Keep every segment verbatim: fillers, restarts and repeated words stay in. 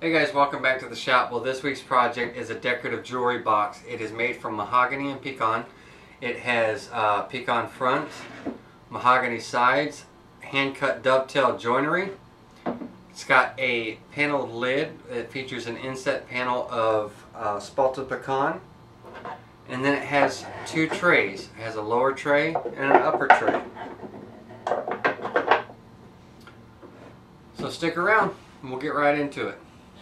Hey guys, welcome back to the shop. Well, this week's project is a decorative jewelry box. It is made from mahogany and pecan. It has uh, pecan fronts, mahogany sides, hand-cut dovetail joinery. It's got a paneled lid. It features an inset panel of uh, spalted pecan. And then it has two trays. It has a lower tray and an upper tray. So stick around and we'll get right into it.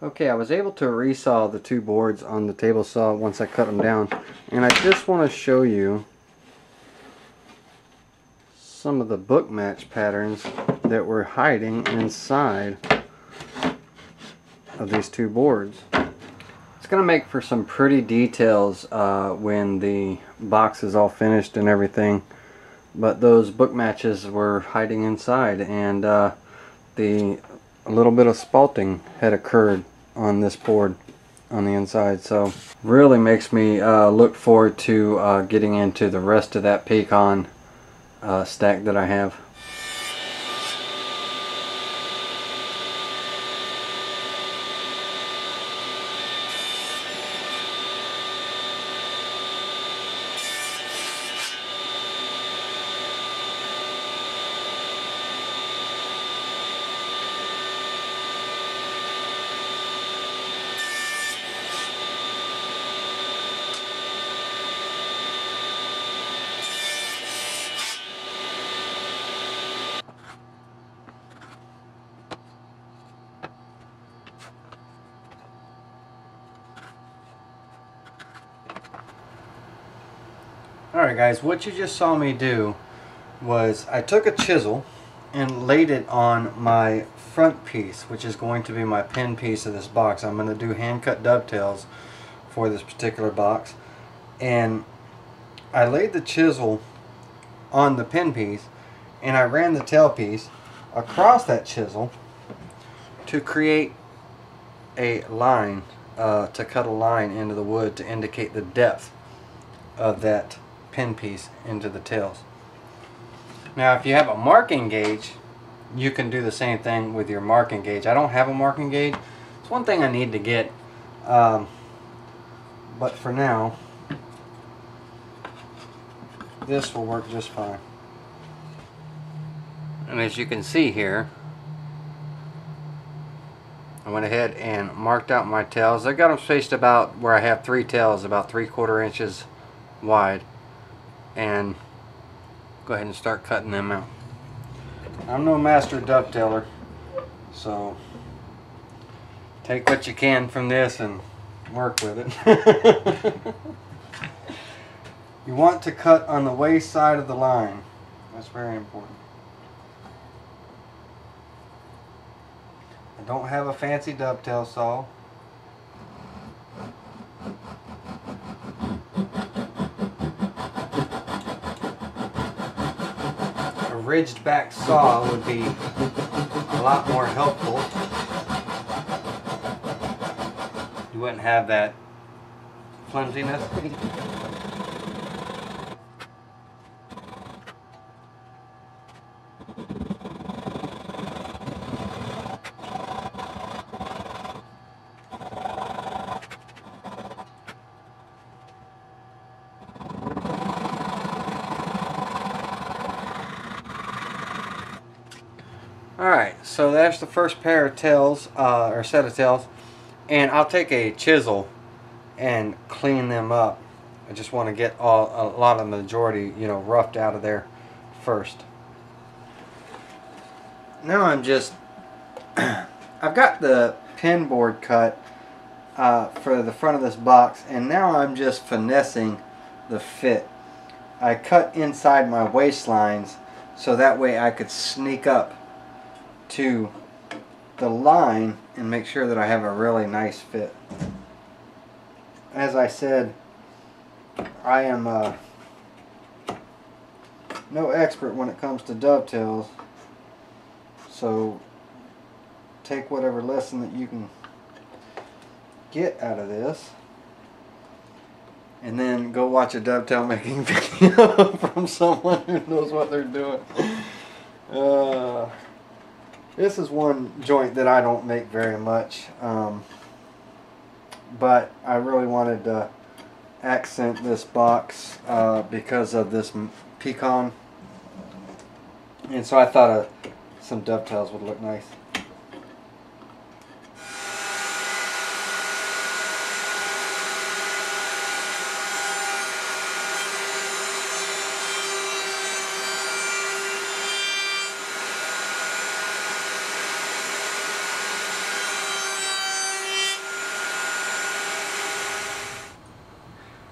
Okay, I was able to resaw the two boards on the table saw once I cut them down, and I just want to show you some of the book match patterns that were hiding inside of these two boards. It's going to make for some pretty details uh, when the box is all finished and everything, but those book matches were hiding inside, and uh, the a little bit of spalting had occurred on this board on the inside, so really makes me uh, look forward to uh, getting into the rest of that pecan uh, stack that I have. Alright guys, what you just saw me do was I took a chisel and laid it on my front piece, which is going to be my pin piece of this box. I'm going to do hand cut dovetails for this particular box, and I laid the chisel on the pin piece and I ran the tail piece across that chisel to create a line, uh, to cut a line into the wood to indicate the depth of that pin piece into the tails. Now if you have a marking gauge, you can do the same thing with your marking gauge. I don't have a marking gauge. It's one thing I need to get, um, but for now this will work just fine. And as you can see here, I went ahead and marked out my tails. I got them spaced about where I have three tails, about three quarter inches wide, and go ahead and start cutting them out. I'm no master dovetailer, so take what you can from this and work with it. You want to cut on the waist side of the line. That's very important. I don't have a fancy dovetail saw. Ridged back saw would be a lot more helpful. You wouldn't have that flimsiness. Alright, so that's the first pair of tails, uh, or set of tails, and I'll take a chisel and clean them up. I just want to get all, a lot of the majority, you know, roughed out of there first. Now I'm just, I've got the pin board cut uh, for the front of this box, and now I'm just finessing the fit. I cut inside my waistlines so that way I could sneak up to the line and make sure that I have a really nice fit. As I said, I am uh, no expert when it comes to dovetails, so take whatever lesson that you can get out of this, and then go watch a dovetail making video from someone who knows what they're doing. Uh, this is one joint that I don't make very much, um, but I really wanted to accent this box uh, because of this pecan, and so I thought uh, some dovetails would look nice.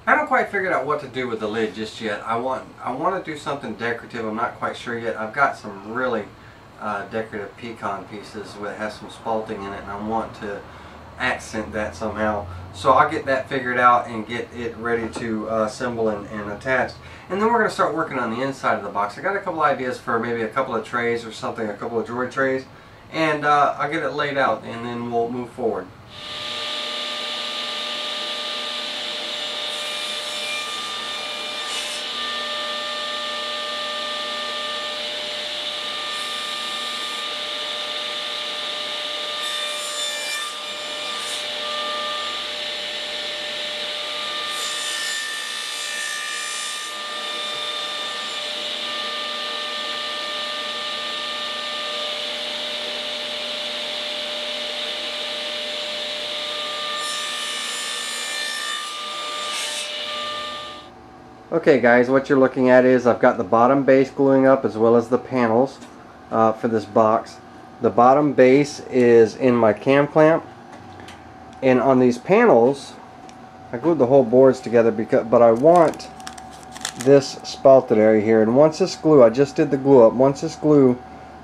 I haven't quite figured out what to do with the lid just yet. I want I want to do something decorative. I'm not quite sure yet. I've got some really uh, decorative pecan pieces that has some spalting in it, and I want to accent that somehow. So I'll get that figured out and get it ready to uh, assemble and, and attached. And then we're going to start working on the inside of the box. I got a couple ideas for maybe a couple of trays or something, a couple of drawer trays, and uh, I'll get it laid out, and then we'll move forward. Okay guys, what you're looking at is I've got the bottom base gluing up as well as the panels uh, for this box. The bottom base is in my cam clamp, and on these panels I glued the whole boards together because, but I want this spalted area here, and once this glue, I just did the glue up, once this glue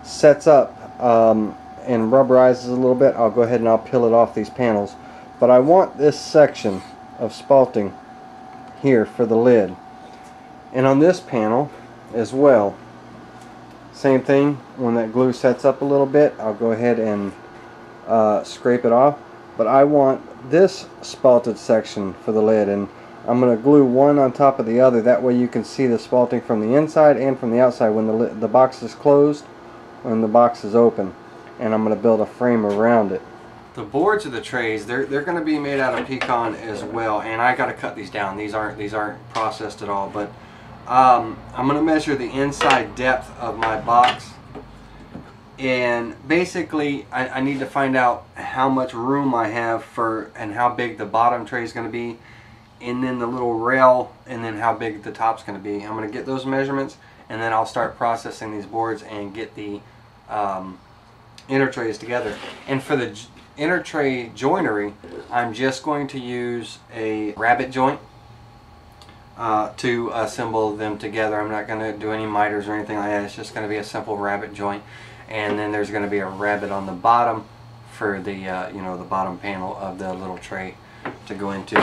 sets up um, and rubberizes a little bit, I'll go ahead and I'll peel it off these panels. But I want this section of spalting here for the lid. And on this panel as well, same thing, when that glue sets up a little bit, I'll go ahead and uh, scrape it off. But I want this spalted section for the lid, and I'm going to glue one on top of the other. That way you can see the spalting from the inside and from the outside when the, the box is closed, when the box is open. And I'm going to build a frame around it. The boards of the trays, they're, they're going to be made out of pecan as well. And I got to cut these down. These aren't, these aren't processed at all, but Um, I'm going to measure the inside depth of my box, and basically I, I need to find out how much room I have for, and how big the bottom tray is going to be, and then the little rail, and then how big the top's going to be. I'm going to get those measurements, and then I'll start processing these boards and get the um, inner trays together. And for the inner tray joinery, I'm just going to use a rabbit joint Uh, to assemble them together. I'm not going to do any miters or anything like that. It's just going to be a simple rabbit joint, and then there's going to be a rabbit on the bottom for the uh, you know, the bottom panel of the little tray to go into.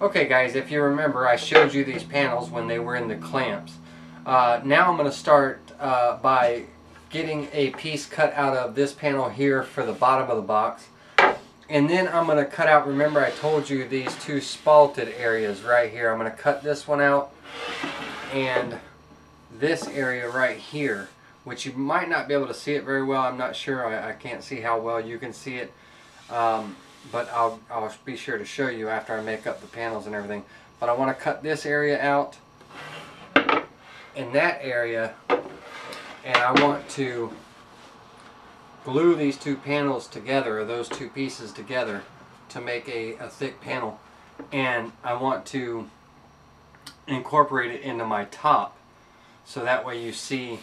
Okay guys, if you remember, I showed you these panels when they were in the clamps. Uh, now I'm going to start uh, by getting a piece cut out of this panel here for the bottom of the box. And then I'm going to cut out, remember I told you these two spalted areas right here. I'm going to cut this one out and this area right here, which you might not be able to see it very well. I'm not sure. I, I can't see how well you can see it. Um, but I'll, I'll be sure to show you after I make up the panels and everything. But I want to cut this area out and that area, and I want to glue these two panels together, or those two pieces together, to make a, a thick panel. And I want to incorporate it into my top, so that way you see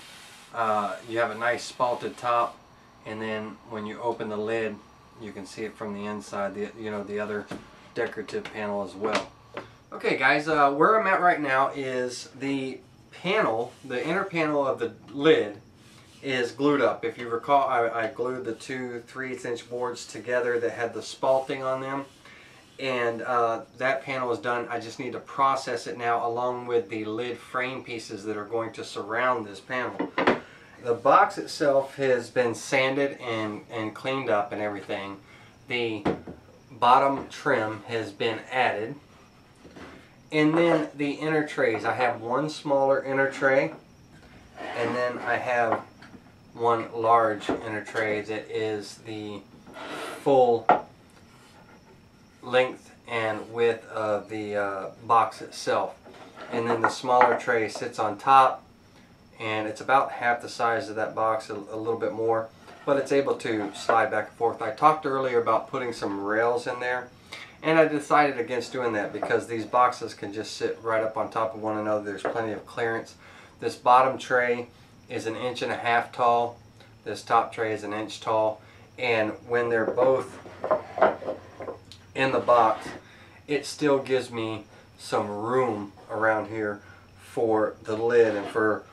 uh, you have a nice spalted top, and then when you open the lid you can see it from the inside, the, you know, the other decorative panel as well. Okay guys, uh, where I'm at right now is the panel, the inner panel of the lid is glued up. If you recall, I, I glued the two three-eighths inch boards together that had the spalting on them, and uh, that panel is done. I just need to process it now along with the lid frame pieces that are going to surround this panel. The box itself has been sanded and, and cleaned up and everything. The bottom trim has been added. And then the inner trays. I have one smaller inner tray, and then I have one large inner tray that is the full length and width of the uh, box itself. And then the smaller tray sits on top, and it's about half the size of that box, a, a little bit more, but it's able to slide back and forth. I talked earlier about putting some rails in there, and I decided against doing that because these boxes can just sit right up on top of one another. There's plenty of clearance. This bottom tray is an inch and a half tall. This top tray is an inch tall, and when they're both in the box, it still gives me some room around here for the lid and for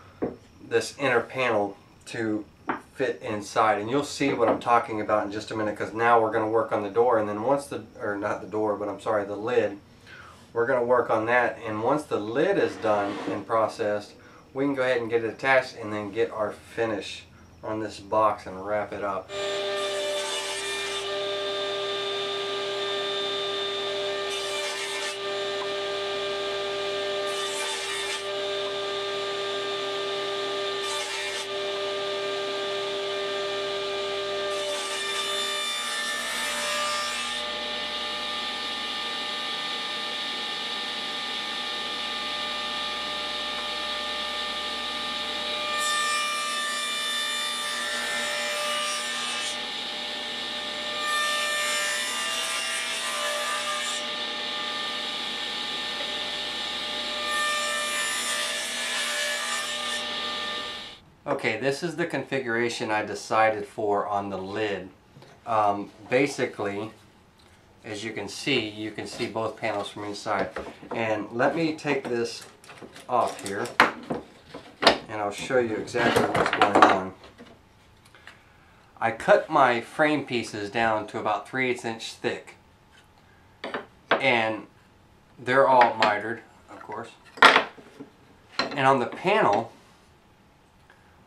this inner panel to fit inside. And you'll see what I'm talking about in just a minute, because now we're going to work on the door, and then once the, or not the door, but I'm sorry, the lid, we're going to work on that. And once the lid is done and processed, we can go ahead and get it attached and then get our finish on this box and wrap it up. Okay, this is the configuration I decided for on the lid. Um, basically, as you can see, you can see both panels from inside. And let me take this off here, and I'll show you exactly what's going on. I cut my frame pieces down to about three-eighths inch thick, and they're all mitered, of course. And on the panel,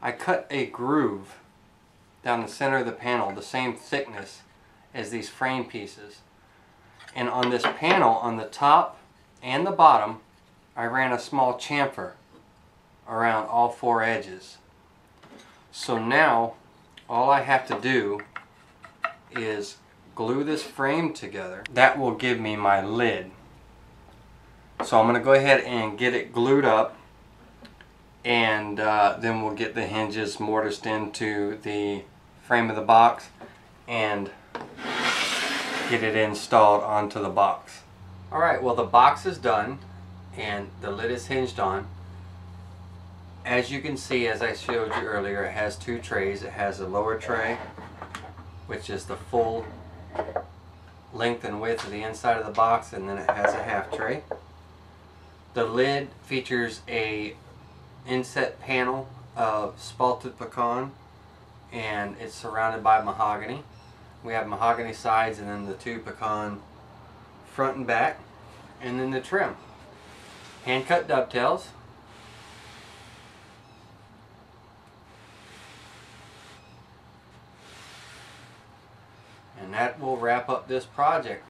I cut a groove down the center of the panel, the same thickness as these frame pieces. And on this panel, on the top and the bottom, I ran a small chamfer around all four edges. So now, all I have to do is glue this frame together. That will give me my lid. So I'm going to go ahead and get it glued up, and uh, then we'll get the hinges mortised into the frame of the box and get it installed onto the box. Alright, well the box is done and the lid is hinged on. As you can see, as I showed you earlier, it has two trays. It has a lower tray, which is the full length and width of the inside of the box, and then it has a half tray. The lid features a inset panel of spalted pecan, and it's surrounded by mahogany. We have mahogany sides and then the two pecan front and back. and then the trim. Hand cut dovetails. And that will wrap up this project.